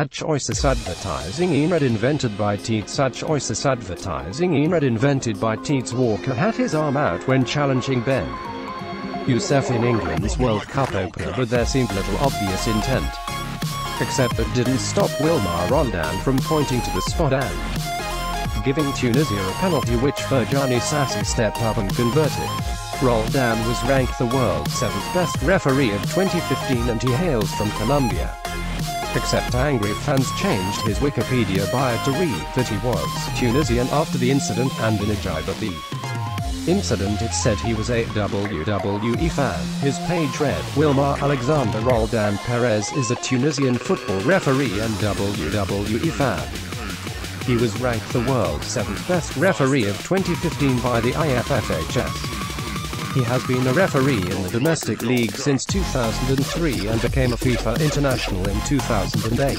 Such oasis advertising in red invented by Teats. Such oasis advertising in red invented by Teats. Walker had his arm out when challenging Ben Youssef in England's World Cup opener, but there seemed little obvious intent. Except that didn't stop Wilmar Roldan from pointing to the spot and giving Tunisia a penalty which Ferjani Sassi stepped up and converted. Roldan was ranked the world's 7th best referee of 2015 and he hails from Colombia. Except angry fans changed his Wikipedia bio to read that he was Tunisian after the incident and an ajib at the incident it said he was a WWE fan. His page read, Wilmar Alexander Roldan Perez is a Tunisian football referee and WWE fan. He was ranked the world's 7th best referee of 2015 by the IFFHS. He has been a referee in the domestic league since 2003 and became a FIFA international in 2008.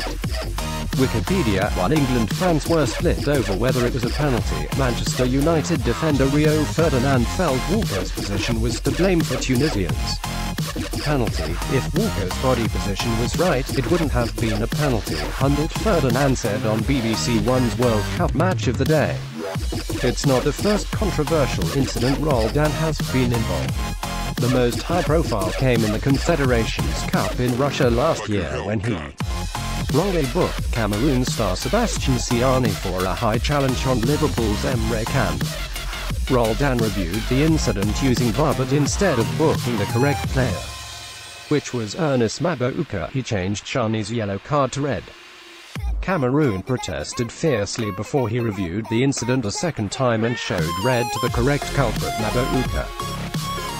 Wikipedia, while England-France were split over whether it was a penalty, Manchester United defender Rio Ferdinand felt Walker's position was to blame for Tunisians' penalty. If Walker's body position was right, it wouldn't have been a penalty, Ferdinand said on BBC One's World Cup match of the day. It's not the first controversial incident Roldan has been involved. The most high-profile came in the Confederations Cup in Russia last year when he wrongly booked Cameroon star Sebastien Siani for a high challenge on Liverpool's Emre Can. Roldan reviewed the incident using VAR, but instead of booking the correct player, which was Ernest Mabouka, he changed Chani's yellow card to red. Cameroon protested fiercely before he reviewed the incident a second time and showed red to the correct culprit, Mabouka.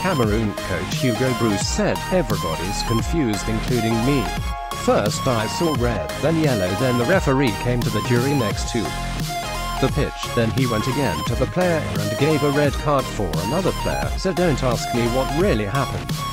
Cameroon coach Hugo Bruce said, "Everybody's confused, including me. First I saw red, then yellow, then the referee came to the jury next to the pitch, then he went again to the player and gave a red card for another player, so don't ask me what really happened."